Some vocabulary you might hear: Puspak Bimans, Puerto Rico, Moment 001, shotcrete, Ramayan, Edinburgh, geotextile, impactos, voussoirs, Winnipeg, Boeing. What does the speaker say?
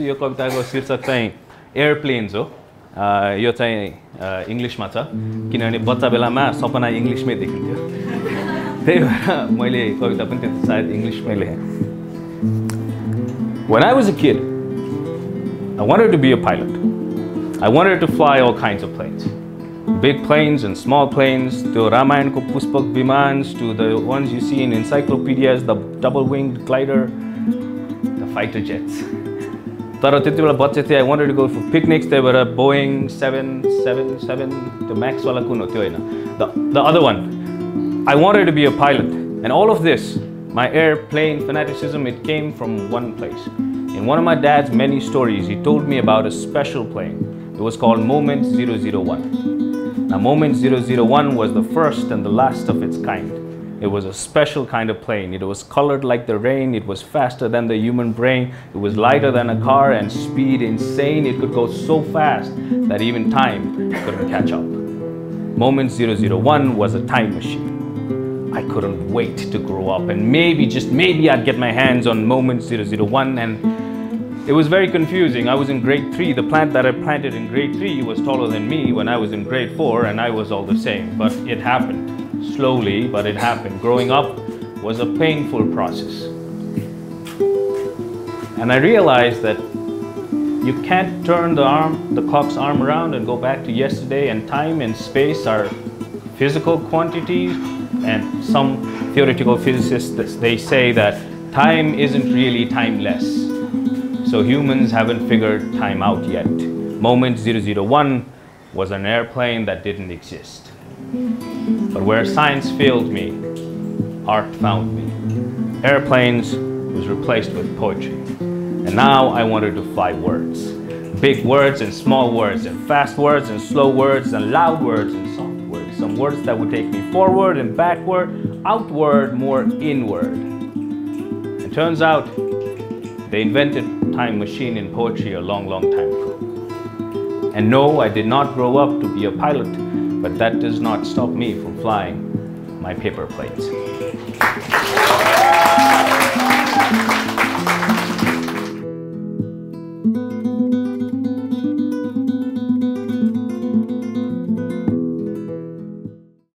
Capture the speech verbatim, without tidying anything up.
यो कविता को शीर्षक चाहिँ एयरप्लेन्स हो। यो चाहिँ इंग्लिशमा छ किनभने बच्चा बेलामा सपना इंग्लिशमै देखिन्थ्यो, त्यही भएर मैले कविता पनि त्यति सायद इंग्लिशमै लेखे। When I was a kid, I wanted to be a pilot. I wanted to fly all kinds of planes. Big planes and small planes, to Ramayanko Puspak Bimans, to the ones you see in encyclopedias, the double-winged glider, the fighter jets. I wanted to go for picnics. They were a Boeing seven seven seven, the Max wala kun ho tyo haina, the the other one. I wanted to be a pilot, and all of this, my airplane fanaticism, it came from one place. In one of my dad's many stories, he told me about a special plane. It was called Moment zero zero one. Now, Moment zero zero one was the first and the last of its kind. It was a special kind of plane. It was colored like the rain. It was faster than the human brain. It was lighter than a car and speed insane. It could go so fast that even time couldn't catch up. Moment zero zero one was a time machine. I couldn't wait to grow up, and maybe, just maybe, I'd get my hands on Moment zero zero one. And it was very confusing. I was in grade three. The plant that I planted in grade three was taller than me when I was in grade four, and I was all the same. But it happened. Slowly, but it happened. Growing up was a painful process. And I realized that you can't turn the arm, the clock's arm around and go back to yesterday, and time and space are physical quantities, and some theoretical physicists, they say that time isn't really timeless. So humans haven't figured time out yet. Moment zero zero one was an airplane that didn't exist. But where science failed me, art found me. Airplanes was replaced with poetry. And now I wanted to fly words. Big words and small words, and fast words and slow words, and loud words and soft words. Some words that would take me forward and backward, outward, more inward. And turns out, they invented time machine in poetry a long, long time ago. And no, I did not grow up to be a pilot, but that does not stop me from flying my paper planes.